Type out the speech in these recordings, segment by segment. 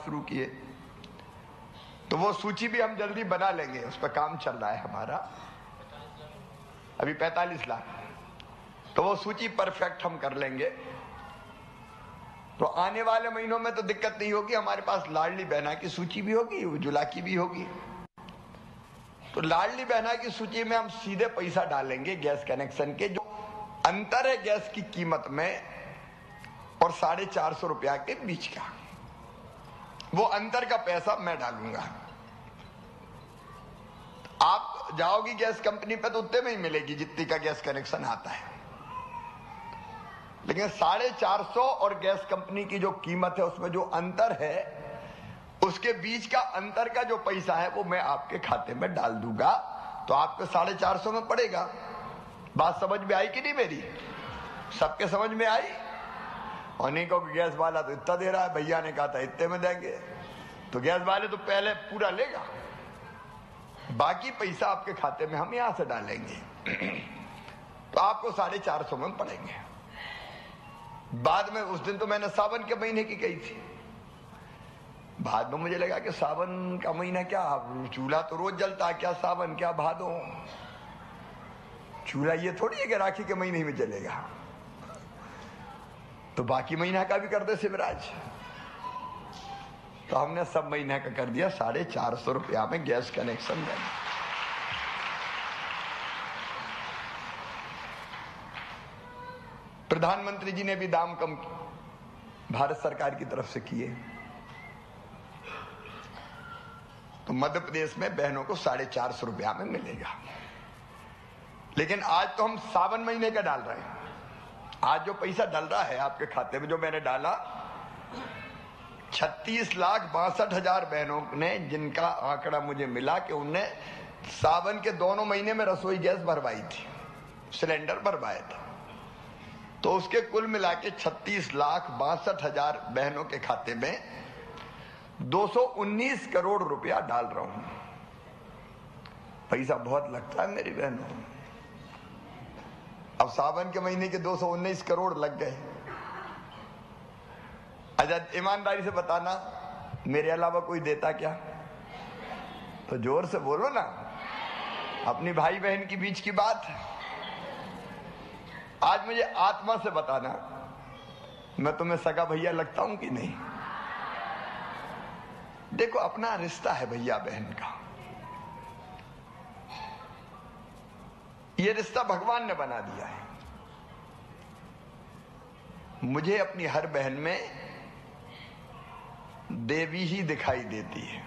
शुरू किए, तो वो सूची भी हम जल्दी बना लेंगे, उस पर काम चल रहा है हमारा अभी 45 लाख, तो वो सूची परफेक्ट हम कर लेंगे। तो आने वाले महीनों में तो दिक्कत नहीं होगी, हमारे पास लाडली बहना की सूची भी होगी, उज्ज्वला की भी होगी। तो लाडली बहना की सूची में हम सीधे पैसा डालेंगे गैस कनेक्शन के, जो अंतर है गैस की कीमत में और 450 रुपया के बीच का, वो अंतर का पैसा मैं डालूंगा। आप जाओगी गैस कंपनी पे तो उतने में ही मिलेगी जितनी का गैस कनेक्शन आता है, लेकिन 450 और गैस कंपनी की जो कीमत है उसमें जो अंतर है, उसके बीच का अंतर का जो पैसा है वो मैं आपके खाते में डाल दूंगा, तो आपको 450 में पड़ेगा। बात समझ में आई कि नहीं मेरी? सबके समझ में आई? और नहीं कहो कि गैस वाला तो इतना दे रहा है, भैया ने कहा था इतने में देंगे, तो गैस वाले तो पहले पूरा लेगा, बाकी पैसा आपके खाते में हम यहां से डालेंगे, तो आपको 450 में पड़ेंगे। बाद में उस दिन तो मैंने सावन के महीने की कही थी, बाद में मुझे लगा कि सावन का महीना क्या, चूल्हा तो रोज जलता, क्या सावन क्या भादों, चूल्हा ये थोड़ी है कि राखी के महीने में जलेगा, तो बाकी महीना का भी कर दे शिवराज। तो हमने सब महीना का कर दिया, 450 रुपया में गैस कनेक्शन दे। प्रधानमंत्री जी ने भी दाम कम भारत सरकार की तरफ से किए, तो मध्य प्रदेश में बहनों को 450 रुपया में मिलेगा। लेकिन आज तो हम सावन महीने का डाल रहे हैं, आज जो पैसा डल रहा है आपके खाते में, जो मैंने डाला 36,62,000 बहनों ने, जिनका आंकड़ा मुझे मिला कि उनने सावन के दोनों महीने में रसोई गैस भरवाई थी, सिलेंडर भरवाया था, तो उसके कुल मिला के 36,62,000 बहनों के खाते में 219 करोड़ रुपया डाल रहा हूं। पैसा बहुत लगता है मेरी बहनों, अब सावन के महीने के 219 करोड़ लग गए। आजाद ईमानदारी से बताना, मेरे अलावा कोई देता क्या? तो जोर से बोलो ना, अपनी भाई बहन के बीच की बात। आज मुझे आत्मा से बताना, मैं तुम्हें सगा भैया लगता हूं कि नहीं? देखो अपना रिश्ता है भैया बहन का, ये रिश्ता भगवान ने बना दिया है। मुझे अपनी हर बहन में देवी ही दिखाई देती है,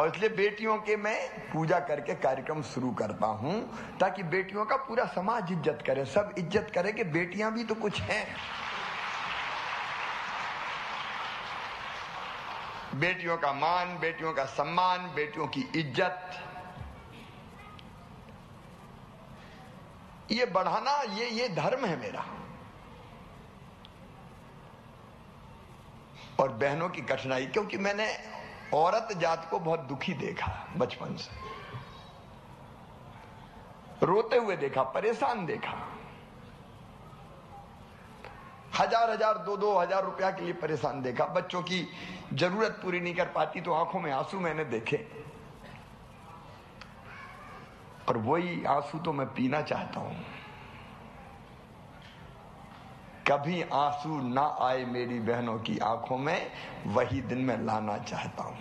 और इसलिए बेटियों के मैं पूजा करके कार्यक्रम शुरू करता हूं, ताकि बेटियों का पूरा समाज इज्जत करे, सब इज्जत करे कि बेटियां भी तो कुछ हैं। बेटियों का मान, बेटियों का सम्मान, बेटियों की इज्जत, ये बढ़ाना ये धर्म है मेरा। और बहनों की कठिनाई, क्योंकि मैंने औरत जात को बहुत दुखी देखा, बचपन से रोते हुए देखा, परेशान देखा, 1,000-1,000, 2,000 रुपया के लिए परेशान देखा, बच्चों की जरूरत पूरी नहीं कर पाती तो आंखों में आंसू मैंने देखे, और वही आंसू तो मैं पीना चाहता हूं। कभी आंसू ना आए मेरी बहनों की आंखों में, वही दिन मैं लाना चाहता हूं।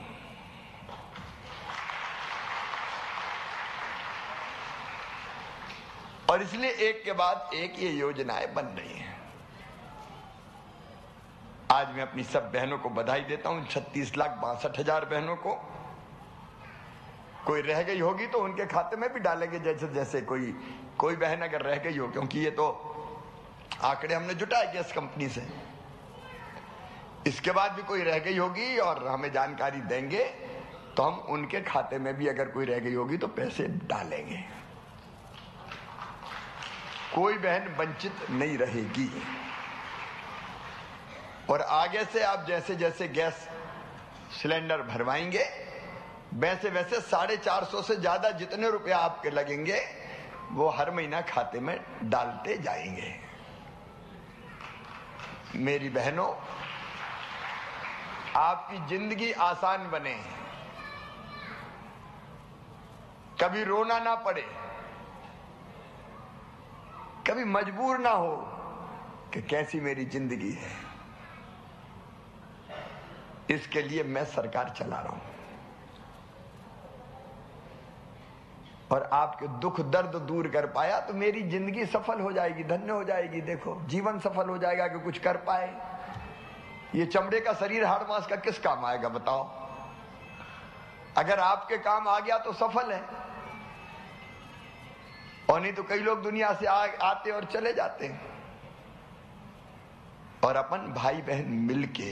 और इसलिए एक के बाद एक ये योजनाएं बन रही हैं। आज मैं अपनी सब बहनों को बधाई देता हूं, 36,62,000 बहनों को। कोई रह गई होगी तो उनके खाते में भी डालेंगे, जैसे जैसे कोई बहन अगर रह गई हो, क्योंकि ये तो आंकड़े हमने जुटाए गैस कंपनी से, इसके बाद भी कोई रह गई होगी और हमें जानकारी देंगे, तो हम उनके खाते में भी अगर कोई रह गई होगी तो पैसे डालेंगे, कोई बहन वंचित नहीं रहेगी। और आगे से आप जैसे जैसे गैस सिलेंडर भरवाएंगे, वैसे वैसे 450 से ज्यादा जितने रुपया आपके लगेंगे वो हर महीना खाते में डालते जाएंगे। मेरी बहनों, आपकी जिंदगी आसान बने, कभी रोना ना पड़े, कभी मजबूर ना हो कि कैसी मेरी जिंदगी है। इसके लिए मैं सरकार चला रहा हूं और आपके दुख दर्द दूर कर पाया तो मेरी जिंदगी सफल हो जाएगी, धन्य हो जाएगी। देखो जीवन सफल हो जाएगा कि कुछ कर पाए। ये चमड़े का शरीर हाड़ मास का किस काम आएगा बताओ? अगर आपके काम आ गया तो सफल है, और नहीं तो कई लोग दुनिया से आते और चले जाते हैं। और अपन भाई बहन मिलके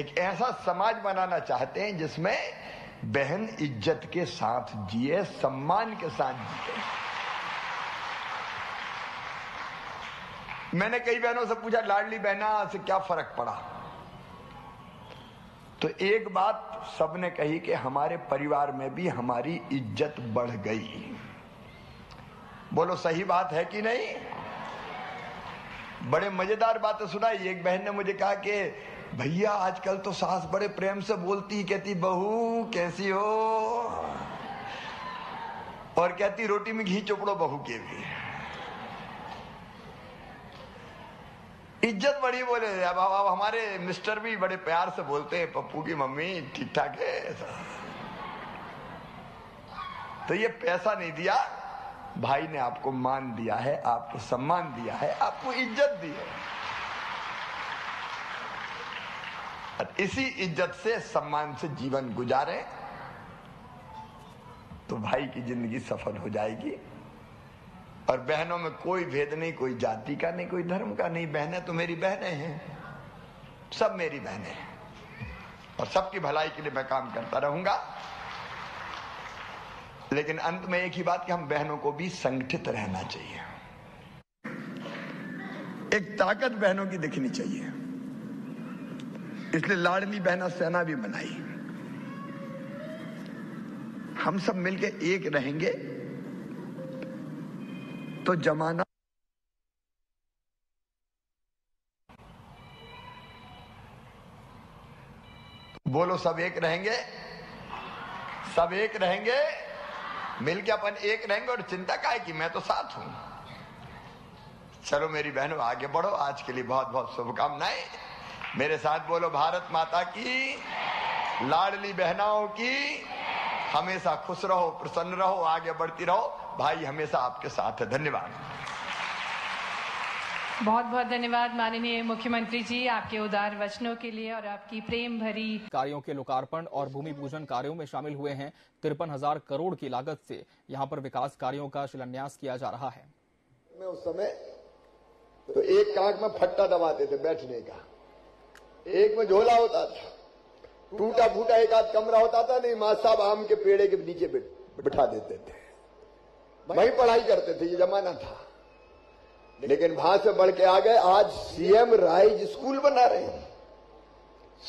एक ऐसा समाज बनाना चाहते हैं जिसमें बहन इज्जत के साथ जिए, सम्मान के साथ जिए। मैंने कई बहनों से पूछा लाडली बहना से क्या फर्क पड़ा, तो एक बात सबने कही कि हमारे परिवार में भी हमारी इज्जत बढ़ गई। बोलो सही बात है कि नहीं? बड़े मजेदार बातें सुनाई। एक बहन ने मुझे कहा कि भैया आजकल तो सास बड़े प्रेम से बोलती, कहती बहू कैसी हो, और कहती रोटी में घी चुपड़ो बहू के भी। इज्जत बड़ी। बोले अब हमारे मिस्टर भी बड़े प्यार से बोलते हैं, पप्पू की मम्मी ठीक ठाक है। तो ये पैसा नहीं दिया, भाई ने आपको मान दिया है, आपको सम्मान दिया है, आपको इज्जत दी है। इसी इज्जत से, सम्मान से जीवन गुजारें तो भाई की जिंदगी सफल हो जाएगी। और बहनों में कोई भेद नहीं, कोई जाति का नहीं, कोई धर्म का नहीं। बहनें तो मेरी बहनें हैं, सब मेरी बहनें हैं, और सबकी भलाई के लिए मैं काम करता रहूंगा। लेकिन अंत में एक ही बात कि हम बहनों को भी संगठित रहना चाहिए। एक ताकत बहनों की दिखनी चाहिए, इसलिए लाडली बहना सेना भी बनाई। हम सब मिलके एक रहेंगे तो जमाना बोलो सब एक रहेंगे, सब एक रहेंगे, मिलके अपन एक रहेंगे। और चिंता काहे की, मैं तो साथ हूं। चलो मेरी बहनों आगे बढ़ो। आज के लिए बहुत बहुत शुभकामनाएं। मेरे साथ बोलो भारत माता की, लाडली बहनाओं की। हमेशा खुश रहो, प्रसन्न रहो, आगे बढ़ती रहो। भाई हमेशा आपके साथ है। धन्यवाद। बहुत बहुत धन्यवाद माननीय मुख्यमंत्री जी, आपके उदार वचनों के लिए और आपकी प्रेम भरी कार्यों के लोकार्पण और भूमि पूजन कार्यों में शामिल हुए हैं। 53,000 करोड़ की लागत से यहाँ पर विकास कार्यों का शिलान्यास किया जा रहा है। मैं उस समय तो एक कांक में फट्टा दबाते थे बैठने का, एक में झोला होता था, टूटा फूटा एक आध कमरा होता था, नहीं मां साहब आम के पेड़े के नीचे बिठा देते थे, वही पढ़ाई करते थे। ये जमाना था, लेकिन वहां से बढ़ के आ गए। आज सीएम राइज स्कूल बना रहे हैं।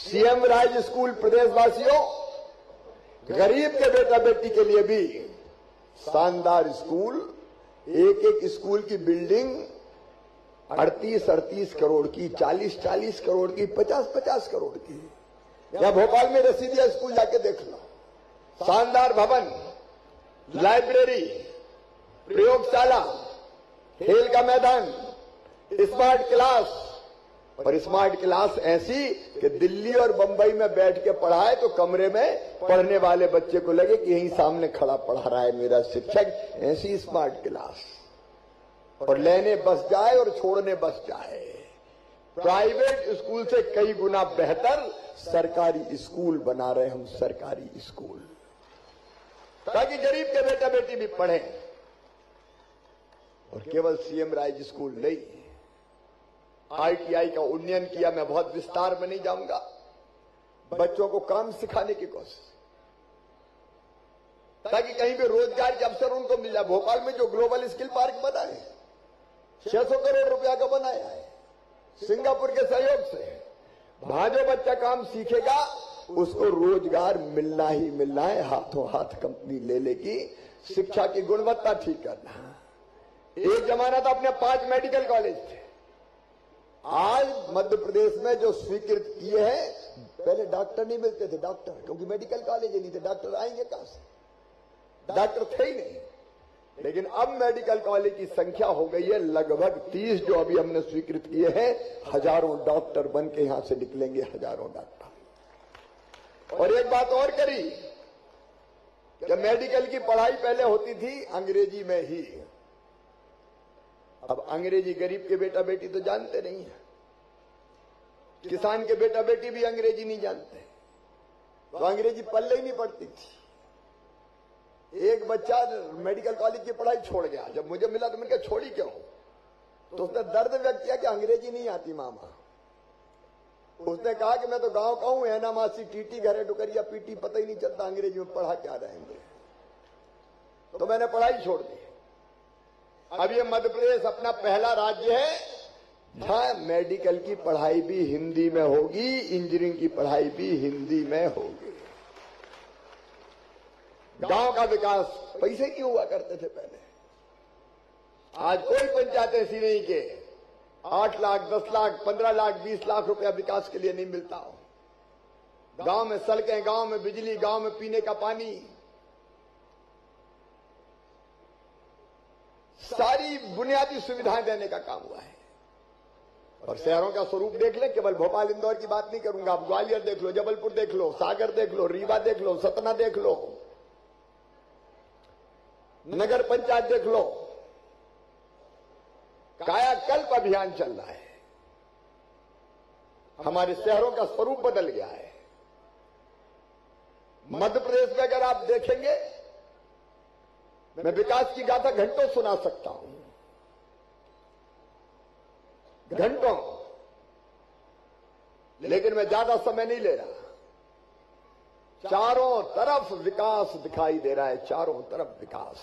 सीएम राइज स्कूल प्रदेशवासियों, गरीब के बेटा बेटी के लिए भी शानदार स्कूल। एक एक स्कूल की बिल्डिंग 38-38 करोड़ की, 40-40 करोड़ की, 50-50 करोड़ की। यहाँ भोपाल में रसीदिया स्कूल जाके देख लो, शानदार भवन, लाइब्रेरी, प्रयोगशाला, खेल का मैदान, स्मार्ट क्लास। और स्मार्ट क्लास ऐसी कि दिल्ली और बंबई में बैठ के पढ़ाए तो कमरे में पढ़ने वाले बच्चे को लगे कि यहीं सामने खड़ा पढ़ा रहा है मेरा शिक्षक। ऐसी स्मार्ट क्लास, और लेने बस जाए और छोड़ने बस जाए। प्राइवेट स्कूल से कई गुना बेहतर सरकारी स्कूल बना रहे हम, सरकारी स्कूल, ताकि गरीब के बेटा बेटी भी पढ़े। और केवल सीएम राइज स्कूल नहीं, आईटीआई का उन्नयन किया। मैं बहुत विस्तार में नहीं जाऊंगा, बच्चों को काम सिखाने की कोशिश, ताकि कहीं भी रोजगार के अवसर उनको मिल जाए। भोपाल में जो ग्लोबल स्किल पार्क बना है, 600 करोड़ रुपया का बनाया है सिंगापुर के सहयोग से। वहां जो बच्चा काम सीखेगा उसको रोजगार मिलना ही मिलना है। हाथों हाथ कंपनी ले लेगी। शिक्षा की गुणवत्ता ठीक करना। एक जमाना था अपने 5 मेडिकल कॉलेज थे, आज मध्य प्रदेश में जो स्वीकृत किए हैं, पहले डॉक्टर नहीं मिलते थे, डॉक्टर क्योंकि मेडिकल कॉलेज ही नहीं थे, डॉक्टर आएंगे कहां से, डॉक्टर थे ही नहीं। लेकिन अब मेडिकल कॉलेज की संख्या हो गई है लगभग 30, जो अभी हमने स्वीकृत किए हैं। हजारों डॉक्टर बन के यहां से निकलेंगे, हजारों डॉक्टर। और एक बात और करी, जब मेडिकल की पढ़ाई पहले होती थी अंग्रेजी में ही, अब अंग्रेजी गरीब के बेटा बेटी तो जानते नहीं है, किसान के बेटा बेटी भी अंग्रेजी नहीं जानते, तो अंग्रेजी पल्ले ही नहीं पड़ती थी। एक बच्चा मेडिकल कॉलेज की पढ़ाई छोड़ गया, जब मुझे मिला तो मैंने कहा छोड़ी क्यों, तो उसने दर्द व्यक्त किया कि अंग्रेजी नहीं आती मामा। उसने कहा कि मैं तो गांव का हूं, एना मासी टीटी घरे डुकरिया पीटी, पता ही नहीं चलता अंग्रेजी में पढ़ा क्या रहेंगे, तो मैंने पढ़ाई छोड़ दी। अब ये मध्य प्रदेश अपना पहला राज्य है जहां मेडिकल की पढ़ाई भी हिंदी में होगी, इंजीनियरिंग की पढ़ाई भी हिंदी में होगी। गांव का विकास पैसे की हुआ करते थे पहले, आज कोई पंचायत ऐसी नहीं के 8 लाख 10 लाख 15 लाख 20 लाख रुपया विकास के लिए नहीं मिलता हो। गांव में सड़कें, गांव में बिजली, गांव में पीने का पानी, सारी बुनियादी सुविधाएं देने का काम हुआ है। और शहरों का स्वरूप देख लें, केवल भोपाल इंदौर की बात नहीं करूंगा, आप ग्वालियर देख लो, जबलपुर देख लो, सागर देख लो, रीवा देख लो, सतना देख लो, नगर पंचायत देख लो, कायाकल्प अभियान चल रहा है। हमारे शहरों का स्वरूप बदल गया है। मध्य प्रदेश में अगर आप देखेंगे, मैं विकास की गाथा घंटों सुना सकता हूं, घंटों, लेकिन मैं ज्यादा समय नहीं ले रहा। चारों तरफ विकास दिखाई दे रहा है, चारों तरफ विकास।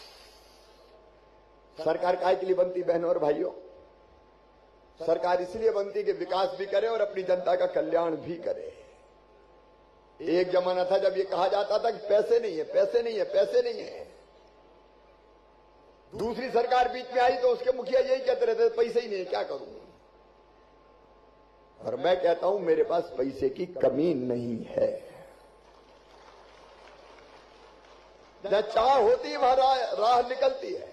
सरकार काय के लिए बनती बहनों और भाइयों? सरकार इसलिए बनती कि विकास भी करे और अपनी जनता का कल्याण भी करे। एक जमाना था जब ये कहा जाता था कि पैसे नहीं है, पैसे नहीं है, पैसे नहीं है। दूसरी सरकार बीच में आई तो उसके मुखिया यही कहते रहते पैसे ही नहीं, क्या करूं। और मैं कहता हूं मेरे पास पैसे की कमी नहीं है, जहां चाह होती है वहां राह निकलती है।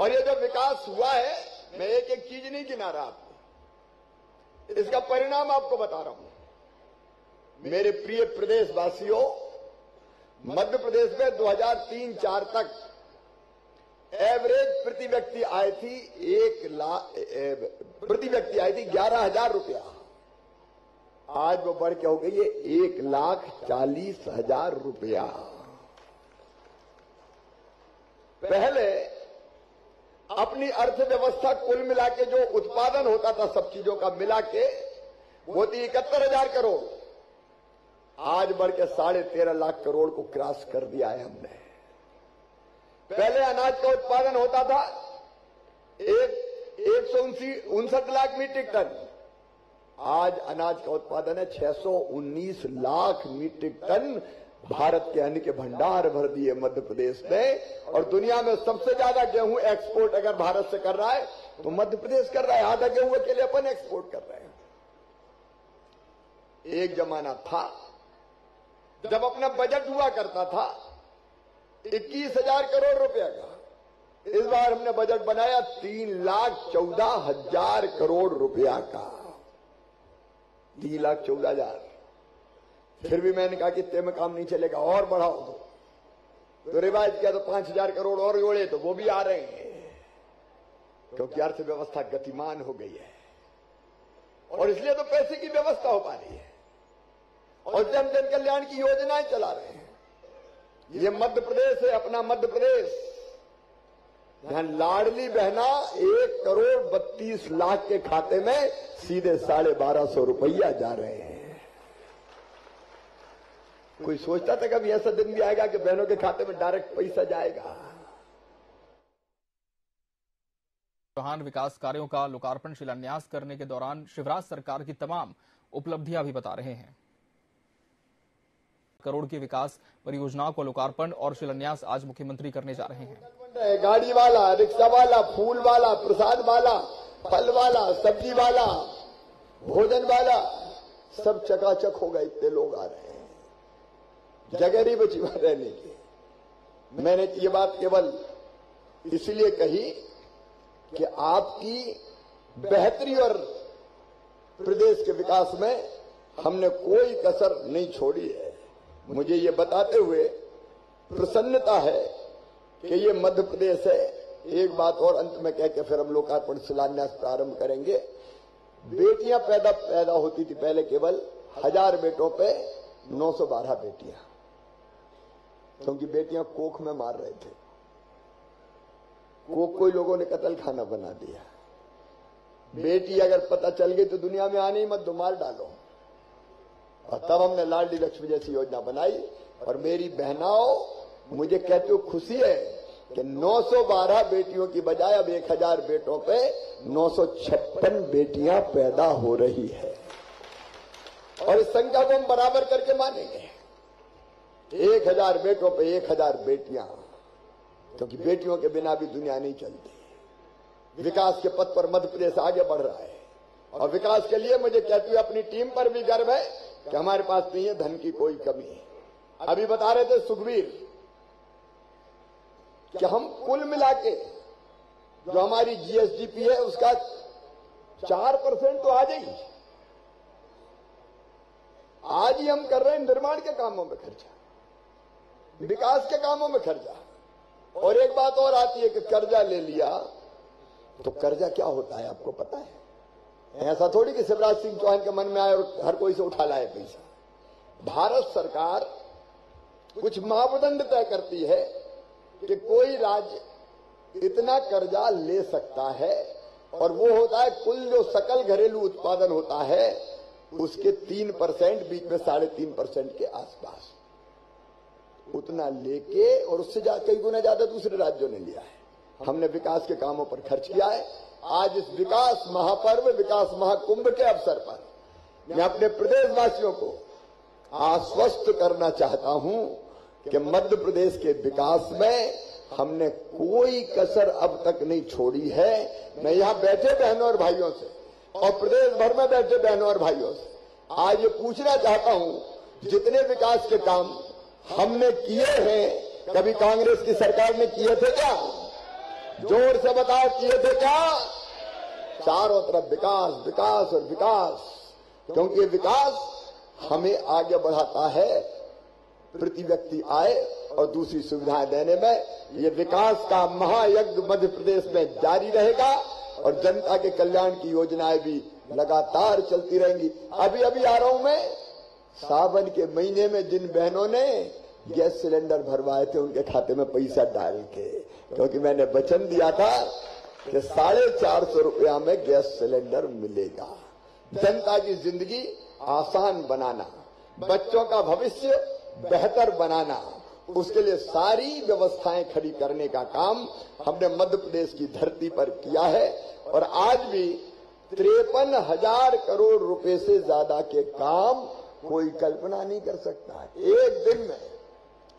और ये जो विकास हुआ है, मैं एक एक चीज नहीं गिना रहा आपको, इसका परिणाम आपको बता रहा हूं। मेरे प्रिय प्रदेशवासियों, मध्य प्रदेश में 2003-04 तक एवरेज प्रति व्यक्ति आय थी 1 लाख, प्रति व्यक्ति आई थी 11,000 रुपया। आज वो बढ़ के हो गई है 1,40,000 रुपया। पहले अपनी अर्थव्यवस्था कुल मिला के जो उत्पादन होता था सब चीजों का मिला के, वो थी 71,000 करोड़, आज बढ़ के 13.5 लाख करोड़ को क्रॉस कर दिया है हमने। पहले अनाज का उत्पादन होता था 159 लाख मीट्रिक टन, आज अनाज का उत्पादन है 619 लाख मीट्रिक टन। भारत के अन्न के भंडार भर दिए मध्य प्रदेश ने, और दुनिया में सबसे ज्यादा गेहूं एक्सपोर्ट अगर भारत से कर रहा है तो मध्य प्रदेश कर रहा है, आधा गेहूं के लिए अपन एक्सपोर्ट कर रहे हैं। एक जमाना था जब अपना बजट हुआ करता था 21,000 करोड़ रुपया का, इस बार हमने बजट बनाया 3,14,000 करोड़ रुपया का, 3,14,000। फिर भी मैंने कहा कि इतने में काम नहीं चलेगा, और बढ़ाओ तो रिवाइज किया, तो 5,000 करोड़ और जोड़े, तो वो भी आ रहे हैं, क्योंकि अर्थव्यवस्था गतिमान हो गई है। और इसलिए तो पैसे की व्यवस्था हो पा रही है, और जन जन कल्याण की योजनाएं चला रहे हैं। ये मध्य प्रदेश है, अपना मध्य प्रदेश, जहां लाडली बहना 1,32,00,000 के खाते में सीधे 1250 रुपया जा रहे हैं। कोई सोचता था कभी ऐसा दिन भी आएगा कि बहनों के खाते में डायरेक्ट पैसा जाएगा। चौहान विकास कार्यों का लोकार्पण शिलान्यास करने के दौरान शिवराज सरकार की तमाम उपलब्धियां भी बता रहे हैं। करोड़ की विकास परियोजनाओं को लोकार्पण और शिलान्यास आज मुख्यमंत्री करने जा रहे हैं। गाड़ी वाला, रिक्शा वाला, फूल वाला, प्रसाद वाला, फल वाला, सब्जी वाला, भोजन वाला सब चकाचक होगा। इतने लोग आ रहे हैं, जगह नहीं बची वहां रहने की। मैंने ये बात केवल इसलिए कही कि आपकी बेहतरी और प्रदेश के विकास में हमने कोई कसर नहीं छोड़ी है। मुझे ये बताते हुए प्रसन्नता है कि ये मध्य प्रदेश है। एक बात और अंत में कह के फिर हम लोकार्पण शिलान्यास प्रारंभ करेंगे। बेटियां पैदा होती थी पहले केवल 1000 बेटों पे 912 बेटियां, क्योंकि बेटियां कोख में मार रहे थे। कोख को लोगों ने कतल खाना बना दिया। बेटी अगर पता चल गई तो दुनिया में आने ही मत, मार डालो। और तब हमने लाडली लक्ष्मी जैसी योजना बनाई। और मेरी बहनाओं, मुझे कहते हो खुशी है कि 912 बेटियों की बजाय अब 1000 बेटों पे 956 बेटियां पैदा हो रही है। और इस संख्या को हम बराबर करके मानेंगे, 1000 बेटों पे 1000 बेटियां, क्योंकि बेटियों के बिना भी दुनिया नहीं चलती। विकास के पथ पर मध्य प्रदेश आगे बढ़ रहा है। और विकास के लिए मुझे कहते हुए अपनी टीम पर भी गर्व है कि हमारे पास नहीं है धन की कोई कमी है। अभी बता रहे थे सुखबीर कि हम कुल मिला के जो हमारी जीएसडीपी है उसका 4% तो आ जाएगी। आज ही हम कर रहे हैं निर्माण के कामों में खर्चा, विकास के कामों में खर्चा। और एक बात और आती है कि कर्जा ले लिया तो कर्जा क्या होता है आपको पता है। ऐसा थोड़ी कि शिवराज सिंह चौहान के मन में आए और हर कोई से उठा लाए पैसा। भारत सरकार कुछ मापदंड तय करती है कि कोई राज्य इतना कर्जा ले सकता है, और वो होता है कुल जो सकल घरेलू उत्पादन होता है उसके 3%, बीच में 3.5% के आसपास, उतना लेके। और उससे कई गुना ज्यादा दूसरे राज्यों ने लिया है। हमने विकास के कामों पर खर्च किया है। आज इस विकास महापर्व, विकास महाकुंभ के अवसर पर मैं अपने प्रदेशवासियों को आश्वस्त करना चाहता हूं कि मध्य प्रदेश के विकास में हमने कोई कसर अब तक नहीं छोड़ी है। मैं यहाँ बैठे बहनों और भाइयों से और प्रदेश भर में बैठे बहनों और भाइयों से आज ये पूछना चाहता हूँ, जितने विकास के काम हमने किए हैं कभी कांग्रेस की सरकार ने किए थे क्या? जोर से बताओ, किए थे क्या? चारों तरफ विकास, विकास और विकास, क्योंकि विकास हमें आगे बढ़ाता है, प्रति व्यक्ति आय और दूसरी सुविधाएं देने में। ये विकास का महायज्ञ मध्य प्रदेश में जारी रहेगा और जनता के कल्याण की योजनाएं भी लगातार चलती रहेंगी। अभी अभी आ रहा हूं मैं, सावन के महीने में जिन बहनों ने गैस सिलेंडर भरवाए थे उनके खाते में पैसा डाल के, क्योंकि मैंने वचन दिया था कि 450 रुपया में गैस सिलेंडर मिलेगा। जनता की जिंदगी आसान बनाना, बच्चों का भविष्य बेहतर बनाना, उसके लिए सारी व्यवस्थाएं खड़ी करने का काम हमने मध्य प्रदेश की धरती पर किया है। और आज भी 53,000 करोड़ रुपए से ज्यादा के काम कोई कल्पना नहीं कर सकता। एक दिन में,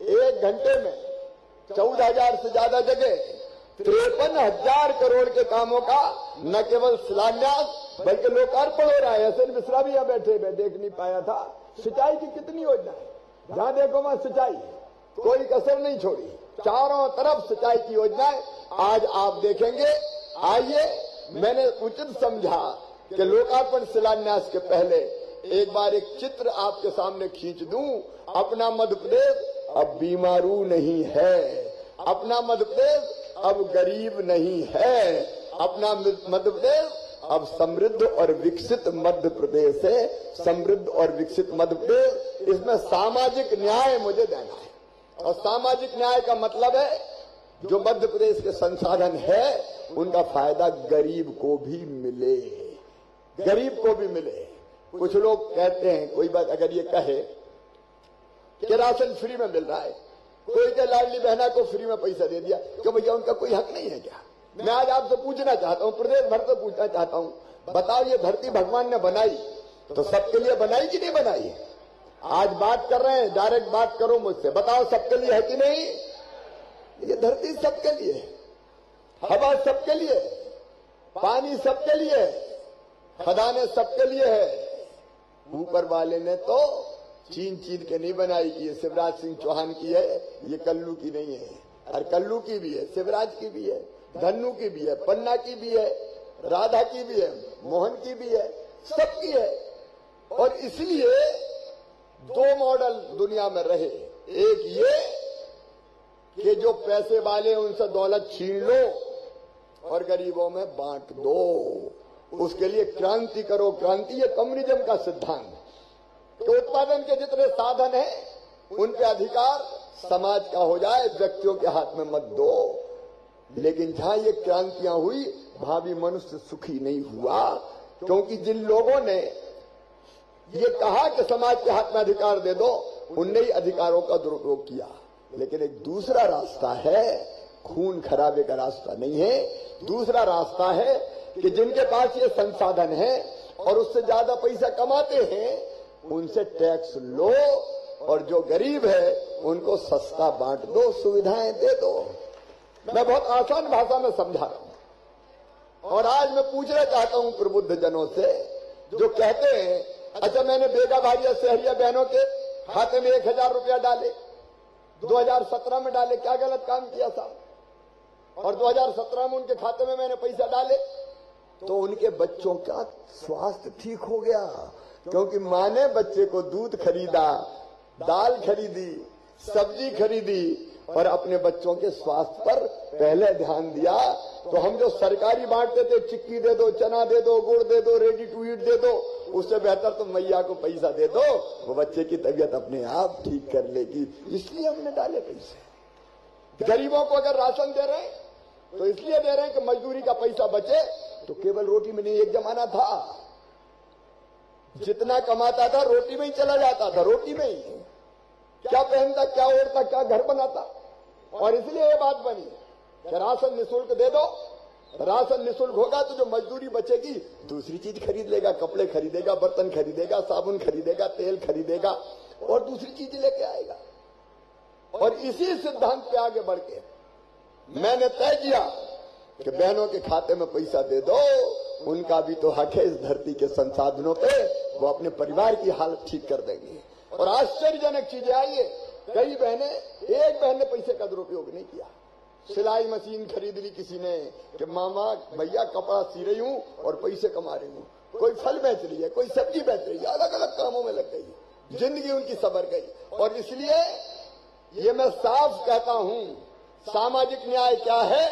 एक घंटे में 14,000 से ज्यादा जगह 53,000 करोड़ के कामों का न केवल शिलान्यास बल्कि लोकार्पण हो रहा है। एस एन मिश्रा भी यहाँ बैठे, मैं देख नहीं पाया था। सिंचाई की कितनी योजना है, जहां देखो वहां सिंचाई, कोई कसर नहीं छोड़ी। चारों तरफ सिंचाई की योजनाएं आज आप देखेंगे। आइए, मैंने उचित समझा कि लोकार्पण शिलान्यास के पहले एक बार एक चित्र आपके सामने खींच दूं। अपना मध्य प्रदेश अब बीमारू नहीं है, अपना मध्य प्रदेश अब गरीब नहीं है, अपना मध्य प्रदेश अब समृद्ध और विकसित मध्य प्रदेश है। समृद्ध और विकसित मध्य प्रदेश, इसमें सामाजिक न्याय मुझे देना है। और सामाजिक न्याय का मतलब है जो मध्य प्रदेश के संसाधन है उनका फायदा गरीब को भी मिले, गरीब को भी मिले। कुछ लोग कहते हैं, कोई बात अगर ये कहे कि राशन फ्री में मिल रहा है, कोई के लाडली बहना को फ्री में पैसा दे दिया, तो भैया उनका कोई हक नहीं है क्या? मैं आज आपसे पूछना चाहता हूँ, प्रदेश भर से पूछना चाहता हूँ, बताओ ये धरती भगवान ने बनाई तो सबके लिए बनाई कि नहीं बनाई? आज बात कर रहे हैं, डायरेक्ट बात करो मुझसे, बताओ सबके लिए है कि नहीं? ये धरती सबके लिए है, हवा सबके लिए, पानी सबके लिए है, खदाने सबके लिए है। ऊपर वाले ने तो छीन के नहीं बनाई कि ये शिवराज सिंह चौहान की है, ये कल्लू की नहीं है। और कल्लू की भी है, शिवराज की भी है, धन्नू की भी है, पन्ना की भी है, राधा की भी है, मोहन की भी है, सबकी है। और इसलिए दो मॉडल दुनिया में रहे, एक ये कि जो पैसे वाले उनसे दौलत छीन लो और गरीबों में बांट दो, उसके लिए क्रांति करो। क्रांति ये कम्युनिज्म का सिद्धांत है कि उत्पादन के जितने साधन हैं उन पे अधिकार समाज का हो जाए, व्यक्तियों के हाथ में मत दो। लेकिन जहां ये क्रांतियां हुई, भावी मनुष्य सुखी नहीं हुआ, क्योंकि जिन लोगों ने ये कहा कि समाज के हाथ में अधिकार दे दो, उनने ही अधिकारों का दुरुपयोग किया। लेकिन एक दूसरा रास्ता है, खून खराबे का रास्ता नहीं है। दूसरा रास्ता है कि जिनके पास ये संसाधन है और उससे ज्यादा पैसा कमाते हैं, उनसे टैक्स लो और जो गरीब है उनको सस्ता बांट दो, सुविधाएं दे दो। मैं बहुत आसान भाषा में समझा रहा हूं। और आज मैं पूछना चाहता हूं प्रबुद्ध जनों से जो कहते हैं, अच्छा मैंने बेगा भारिया सहरिया बहनों के खाते में 1000 रुपया डाले, 2017 में डाले, क्या गलत काम किया साहब? और 2017 में उनके खाते में मैंने पैसा डाले तो उनके बच्चों का स्वास्थ्य ठीक हो गया, क्योंकि माँ ने बच्चे को दूध खरीदा, दाल खरीदी, सब्जी खरीदी और अपने बच्चों के स्वास्थ्य पर पहले ध्यान दिया। तो हम जो सरकारी बांटते थे, चिक्की दे दो, चना दे दो, गुड़ दे दो, रेडी टू ईट दे दो, उससे बेहतर तो मैया को पैसा दे दो, वो बच्चे की तबीयत अपने आप ठीक कर लेगी। इसलिए हमने डाले पैसे। गरीबों को अगर राशन दे रहे हैं तो इसलिए दे रहे हैं कि मजदूरी का पैसा बचे। तो केवल रोटी में नहीं, एक जमाना था जितना कमाता था रोटी में ही चला जाता था, रोटी में ही, क्या पहनता, क्या ओढ़ता, क्या घर बनाता। और इसलिए ये बात बनी कि राशन निःशुल्क दे दो। राशन निःशुल्क होगा तो जो मजदूरी बचेगी दूसरी चीज खरीद लेगा, कपड़े खरीदेगा, बर्तन खरीदेगा, साबुन खरीदेगा, तेल खरीदेगा और दूसरी चीज लेके आएगा। और इसी सिद्धांत पे आगे बढ़ के मैंने तय किया कि बहनों के खाते में पैसा दे दो, उनका भी तो हक है इस धरती के संसाधनों पे, वो अपने परिवार की हालत ठीक कर देंगे। और आश्चर्यजनक चीजें आई है, कई बहने, एक बहन ने पैसे का दुरुपयोग नहीं किया। सिलाई मशीन खरीद ली किसी ने कि मामा भैया कपड़ा सी रही हूँ और पैसे कमा रही हूँ, कोई फल बेच रही है, कोई सब्जी बेच रही है, अलग अलग कामों में लग गई, जिंदगी उनकी सबर गई। और इसलिए ये मैं साफ कहता हूँ, सामाजिक न्याय क्या है?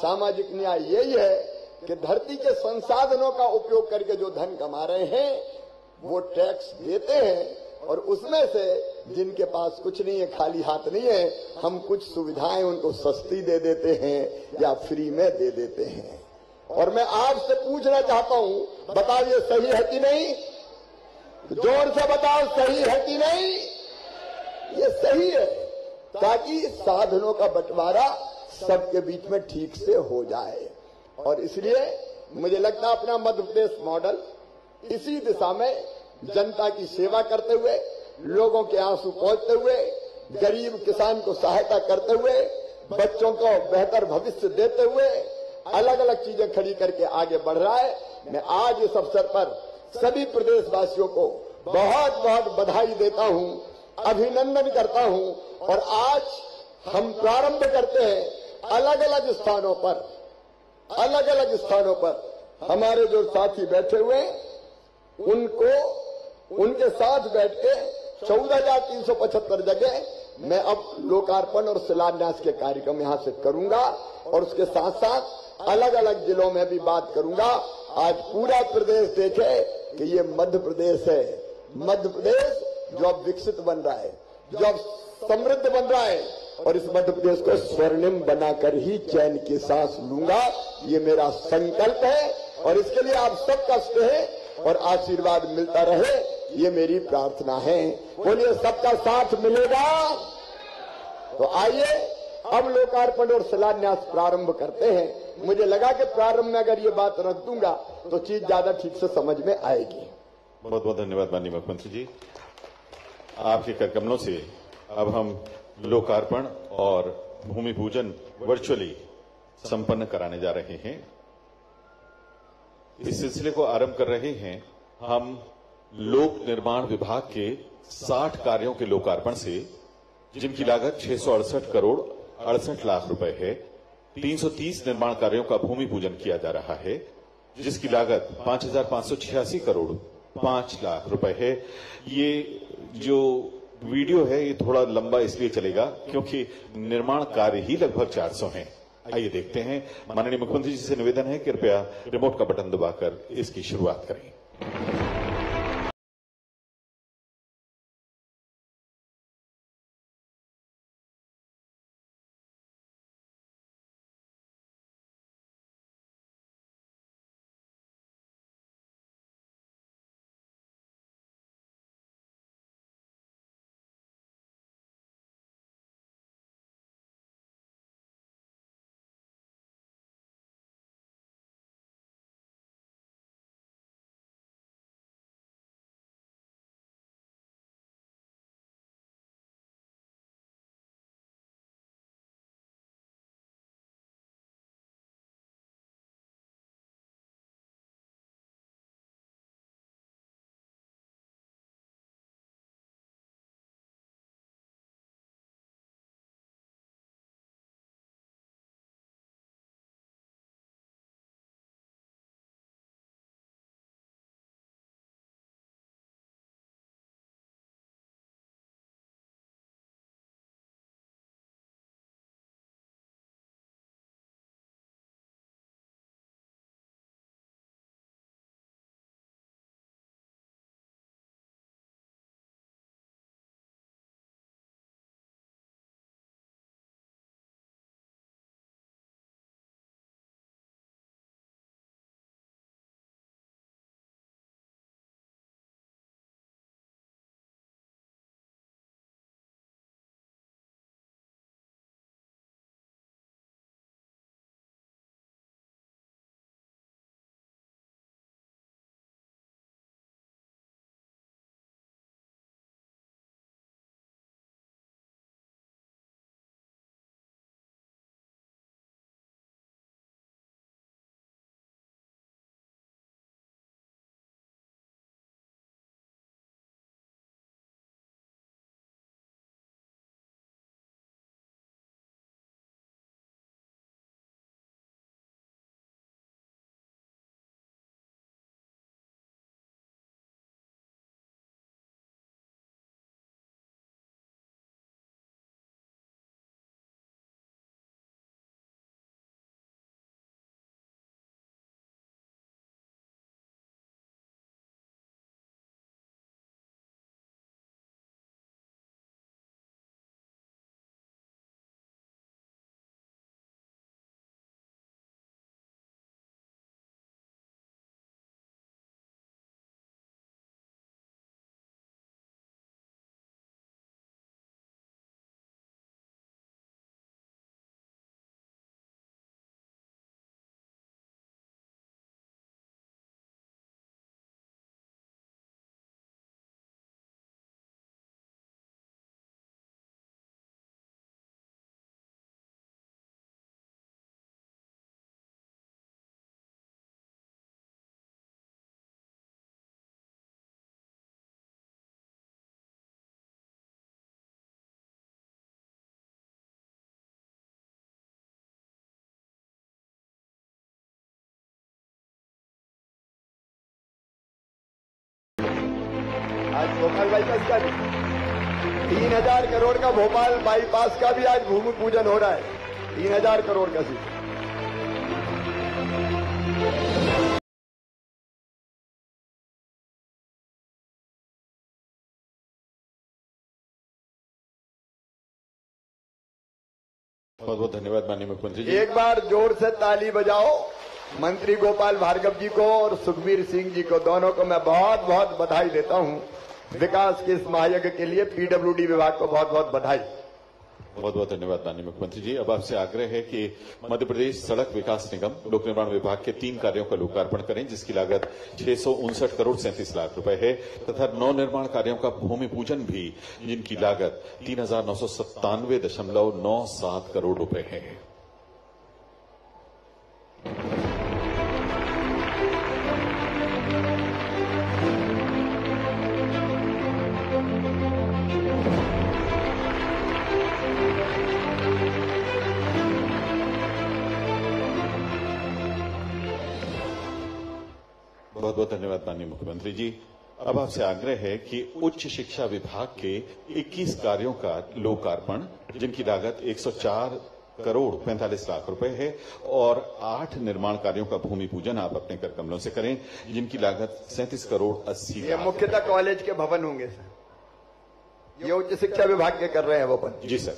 सामाजिक न्याय यही है कि धरती के संसाधनों का उपयोग करके जो धन कमा रहे हैं वो टैक्स देते हैं, और उसमें से जिनके पास कुछ नहीं है, खाली हाथ नहीं है, हम कुछ सुविधाएं उनको सस्ती दे देते हैं या फ्री में दे देते हैं। और मैं आपसे पूछना चाहता हूं, बताओ ये सही है कि नहीं? जोर से बताओ, सही है कि नहीं? ये सही है, ताकि साधनों का बंटवारा सबके बीच में ठीक से हो जाए। और इसलिए मुझे लगता है अपना मध्य प्रदेश मॉडल इसी दिशा में जनता की सेवा करते हुए, लोगों के आंसू पोंछते हुए, गरीब किसान को सहायता करते हुए, बच्चों को बेहतर भविष्य देते हुए अलग अलग चीजें खड़ी करके आगे बढ़ रहा है। मैं आज इस अवसर पर सभी प्रदेशवासियों को बहुत बहुत बधाई देता हूं, अभिनंदन करता हूं। और आज हम प्रारंभ करते हैं अलग अलग स्थानों पर, अलग अलग स्थानों पर हमारे जो साथी बैठे हुए हैं उनको, उनके साथ बैठ के 14,375 जगह मैं अब लोकार्पण और शिलान्यास के कार्यक्रम यहां से करूंगा। और उसके साथ साथ अलग अलग जिलों में भी बात करूंगा। आज पूरा प्रदेश देखे कि ये मध्य प्रदेश है, मध्य प्रदेश जो अब विकसित बन रहा है, जो अब समृद्ध बन रहा है। और इस मध्य प्रदेश को स्वर्णिम बनाकर ही चैन की सांस लूंगा, ये मेरा संकल्प है। और इसके लिए आप सबका स्नेह और आशीर्वाद मिलता रहे, ये मेरी प्रार्थना है। बोलिए, सबका साथ मिलेगा। तो आइए अब लोकार्पण और शिलान्यास प्रारंभ करते हैं। मुझे लगा कि प्रारंभ में अगर ये बात रख दूंगा तो चीज ज्यादा ठीक से समझ में आएगी। बहुत बहुत धन्यवाद माननीय मुख्यमंत्री जी, आपके करकमलों से अब हम लोकार्पण और भूमि पूजन वर्चुअली संपन्न कराने जा रहे हैं। इस सिलसिले को आरंभ कर रहे हैं। हम लोक निर्माण विभाग के 60 कार्यों के लोकार्पण से, जिनकी लागत 668 करोड़ 68 लाख रुपए है, 330 निर्माण कार्यों का भूमि पूजन किया जा रहा है, जिसकी लागत 5,586 करोड़ 5 लाख रुपए है। ये जो वीडियो है ये थोड़ा लंबा इसलिए चलेगा क्योंकि निर्माण कार्य ही लगभग 400 हैं। आइए देखते हैं। माननीय मुख्यमंत्री जी से निवेदन है, कृपया रिमोट का बटन दबाकर इसकी शुरुआत करें। आज भोपाल बाईपास का 3,000 करोड़ का भोपाल बाईपास का भी आज भूमि पूजन हो रहा है। 3,000 करोड़ का भी बहुत बहुत धन्यवाद माननीय मुख्यमंत्री जी। एक बार जोर से ताली बजाओ। मंत्री गोपाल भार्गव जी को और सुखबीर सिंह जी को, दोनों को मैं बहुत बहुत बधाई देता हूँ विकास के इस महायज्ञ के लिए। पीडब्ल्यूडी विभाग को बहुत बहुत बधाई। बहुत बहुत धन्यवाद माननीय मुख्यमंत्री जी। अब आपसे आग्रह है कि मध्य प्रदेश सड़क विकास निगम लोक निर्माण विभाग के 3 कार्यों का लोकार्पण करें, जिसकी लागत 659 करोड़ 37 लाख रुपए है, तथा 9 निर्माण कार्यों का भूमि पूजन भी, जिनकी लागत 3,997.97 करोड़ रुपए है। बहुत धन्यवाद माननीय मुख्यमंत्री जी। अब आपसे आग्रह है कि उच्च शिक्षा विभाग के 21 कार्यों का लोकार्पण, जिनकी लागत 104 करोड़ 45 लाख रुपए है, और 8 निर्माण कार्यों का भूमि पूजन आप अपने कर कमलों से करें, जिनकी लागत 37 करोड़ 80 लाख। मुख्यतः कॉलेज के भवन होंगे सर, ये उच्च शिक्षा विभाग के कर रहे हैं भवन जी सर।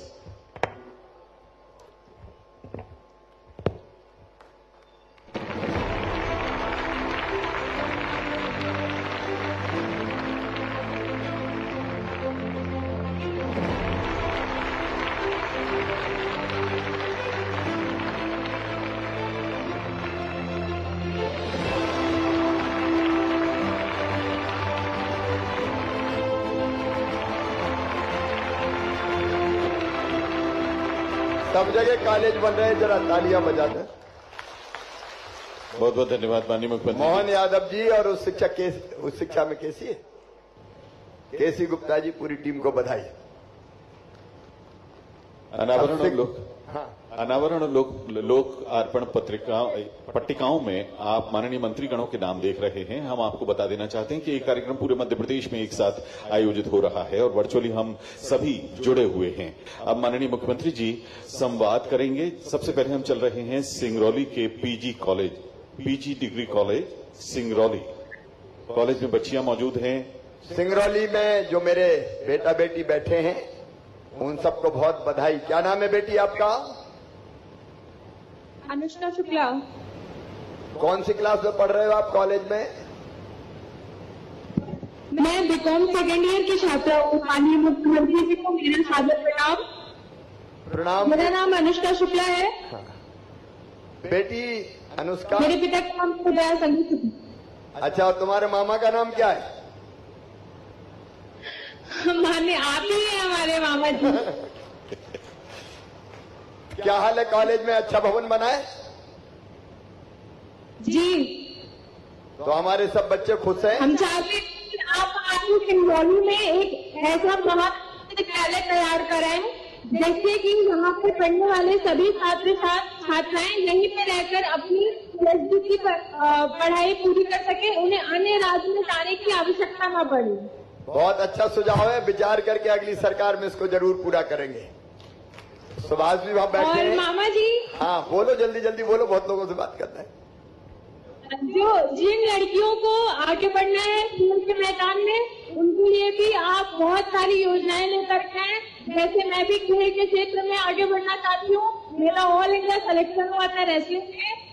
सब जगह कॉलेज बन रहे हैं, जरा तालियां बजा दें। बहुत बहुत धन्यवाद माननीय मुख्यमंत्री मोहन यादव जी और उस शिक्षा में केसी गुप्ता जी, पूरी टीम को बधाई। अनावरण और लोक अर्पण पट्टिकाओं में आप माननीय मंत्रीगणों के नाम देख रहे हैं। हम आपको बता देना चाहते हैं कि ये कार्यक्रम पूरे मध्य प्रदेश में एक साथ आयोजित हो रहा है और वर्चुअली हम सभी जुड़े हुए हैं। अब माननीय मुख्यमंत्री जी संवाद करेंगे। सबसे पहले हम चल रहे हैं सिंगरौली के PG degree college Singrauli. College में बच्चियां मौजूद हैं। सिंगरौली में जो मेरे बेटा बेटी बैठे हैं उन सबको बहुत बधाई। क्या नाम है बेटी आपका? अनुष्का शुक्ला। कौन सी क्लास में पढ़ रहे हो आप कॉलेज में? मैं बीकॉम सेकेंड ईयर की छात्रा हूँ। माननीय मुख्यमंत्री जी को मेरा सादर प्रणाम। प्रणाम। मेरा नाम अनुष्का शुक्ला है। हाँ। बेटी अनुष्का, मेरे पिता का नाम खुदया संगीत। अच्छा, तुम्हारे मामा का नाम क्या है? माने आप ही हैं हमारे मामा जी। क्या हाल है कॉलेज में? अच्छा भवन बनाए जी, तो हमारे सब बच्चे खुश हैं। हम चाहते हैं कि आप हमारी सिंगरौली में एक ऐसा महाविद्यालय तैयार कराएं जैसे कि वहाँ पर पढ़ने वाले सभी छात्र छात्राएं यहीं पर रहकर अपनी पीएचडी की पढ़ाई पूरी कर सके, उन्हें अन्य राज्य में जाने की आवश्यकता न पड़े। बहुत अच्छा सुझाव है, विचार करके अगली सरकार में इसको जरूर पूरा करेंगे। सुभाष भी वहाँ बैठे हैं। मामा जी, हाँ बोलो, जल्दी जल्दी बोलो, बहुत लोगों से बात करना है। जो जिन लड़कियों को आगे बढ़ना है खेल के मैदान में, उनके लिए भी आप बहुत सारी योजनाएं लेकर आए हैं। जैसे मैं भी खेल के क्षेत्र में आगे बढ़ना चाहती हूँ। मेरा ऑल इंडिया सिलेक्शन हुआ था रेसलिंग में।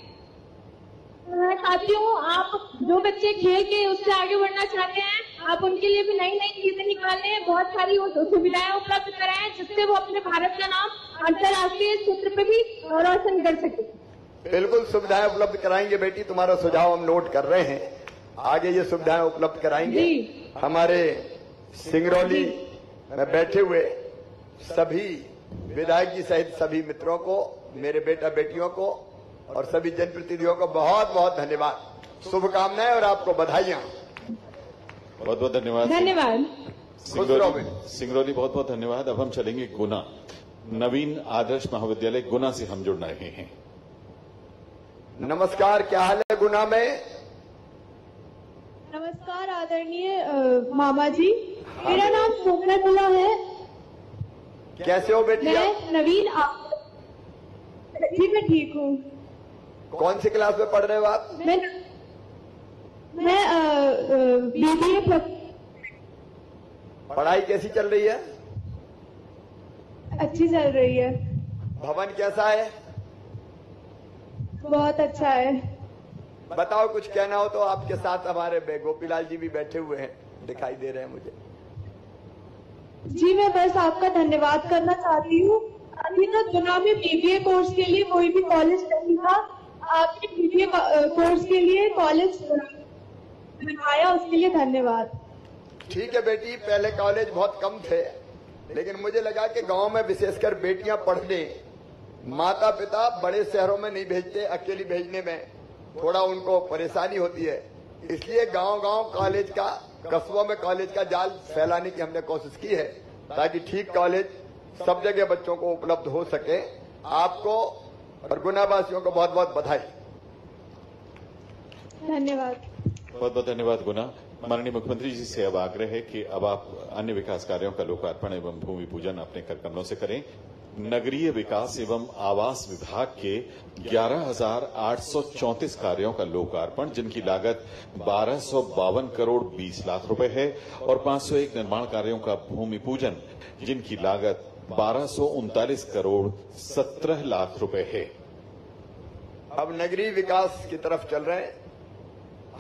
मैं चाहती हूँ आप जो बच्चे खेल के उससे आगे बढ़ना चाहते हैं, आप उनके लिए भी नई नई चीजें निकालने, बहुत सारी सुविधाएं उपलब्ध कराएं, जिससे वो अपने भारत का नाम अंतर्राष्ट्रीय क्षेत्र पे भी रोशन कर सके। बिल्कुल सुविधाएं उपलब्ध कराएंगे बेटी, तुम्हारा सुझाव हम नोट कर रहे हैं। आगे ये सुविधाएं उपलब्ध कराएंगे। हमारे सिंगरौली में बैठे हुए सभी विधायक जी सहित सभी मित्रों को, मेरे बेटा बेटियों को और सभी जनप्रतिनिधियों को बहुत बहुत धन्यवाद, शुभकामनाएं और आपको बधाइयां। बहुत बहुत धन्यवाद। सिंगरौली बहुत बहुत धन्यवाद। अब हम चलेंगे गुना। नवीन आदर्श महाविद्यालय गुना से हम जुड़ रहे हैं। नमस्कार, क्या हाल है गुना में? नमस्कार आदरणीय मामा जी, मेरा नाम सोमना गुना है। कैसे हो बेटी? मैं नवीन जी, मैं ठीक हूँ। कौन सी क्लास में पढ़ रहे हो आप? मैं बीबीए। पढ़ाई कैसी चल रही है? अच्छी चल रही है। भवन कैसा है? बहुत अच्छा है। बताओ, कुछ कहना हो तो। आपके साथ हमारे गोपीलाल जी भी बैठे हुए हैं, दिखाई दे रहे हैं मुझे। जी, मैं बस आपका धन्यवाद करना चाहती हूँ। अभी तक गुना में बीबीए कोर्स के लिए कोई भी कॉलेज नहीं था। आपने बीबीए कोर्स के लिए कॉलेज बनाया, उसके लिए धन्यवाद। ठीक है बेटी, पहले कॉलेज बहुत कम थे, लेकिन मुझे लगा कि गांव में विशेषकर बेटियां पढ़ने माता पिता बड़े शहरों में नहीं भेजते, अकेली भेजने में थोड़ा उनको परेशानी होती है, इसलिए गांव-गांव कॉलेज का, कस्बों में कॉलेज का जाल फैलाने की हमने कोशिश की है, ताकि ठीक कॉलेज सब जगह बच्चों को उपलब्ध हो सके। आपको और गुनावासियों को बहुत बहुत बधाई। धन्यवाद। बहुत बहुत धन्यवाद गुना। माननीय मुख्यमंत्री जी से अब आग्रह है कि अब आप अन्य विकास कार्यों का लोकार्पण एवं भूमि पूजन अपने कार्यक्रमों से करें। नगरीय विकास एवं आवास विभाग के 11,834 कार्यों का लोकार्पण, जिनकी लागत 1,252 करोड़ 20 लाख रुपए है, और 501 निर्माण कार्यों का भूमि पूजन, जिनकी लागत 1,239 करोड़ 17 लाख रुपए है। अब नगरीय विकास की तरफ चल रहे हैं।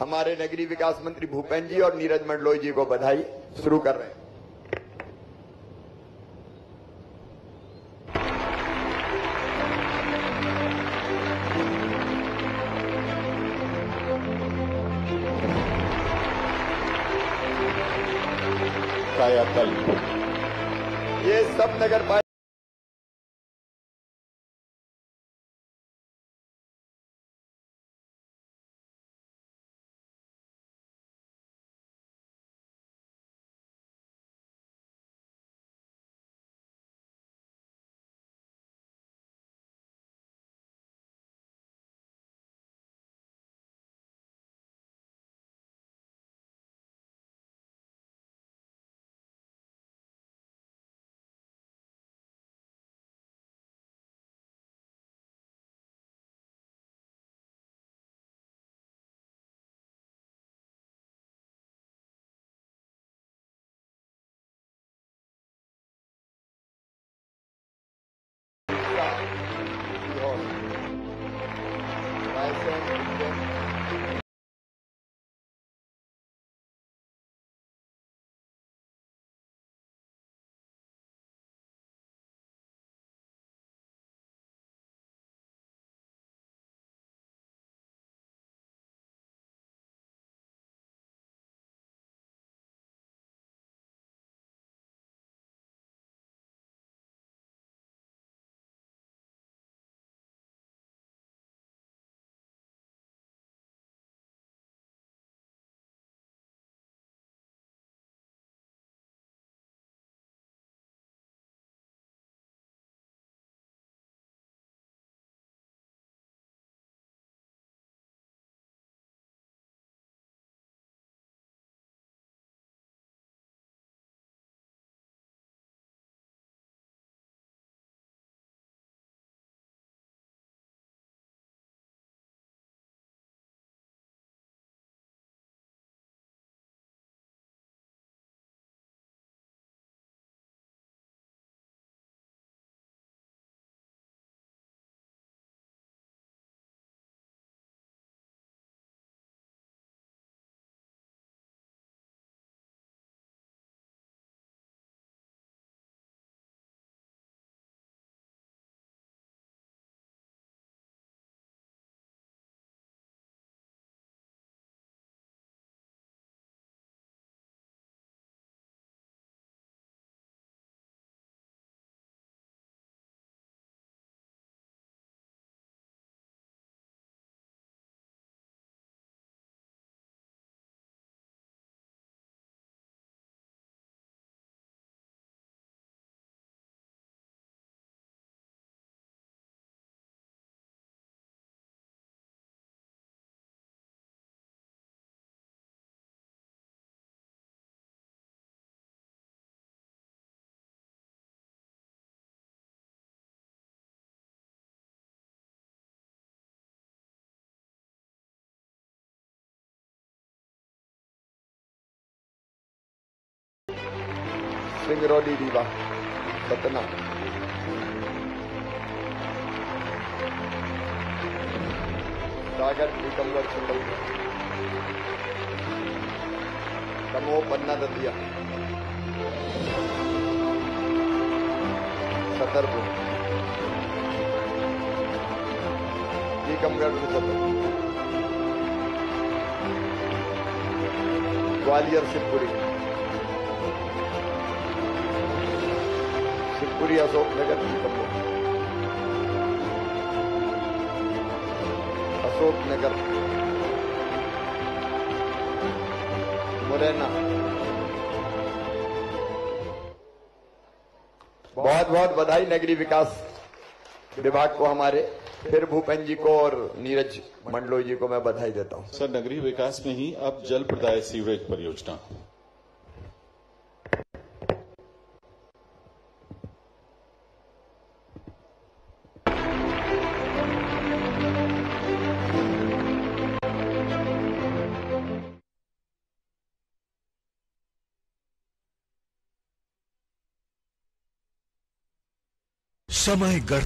हमारे नगरीय विकास मंत्री भूपेन्द्र जी और नीरज मंडलोई जी को बधाई। शुरू कर रहे हैं। कायाकल्प ये सब नगर सिंगरौली रीवा सतना सागर टीकमगढ़ चंबल दमोह पन्ना दतिया छतरपुर टीकमगढ़ ग्वालियर शिवपुरी पूरी अशोकनगर अशोकनगर मुरैना। बहुत बहुत बधाई नगरीय विकास विभाग को हमारे फिर भूपेन जी को और नीरज मंडलो जी को मैं बधाई देता हूं। सर, नगरीय विकास में ही अब जल प्रदाय सीवरेज परियोजना, समय गढ़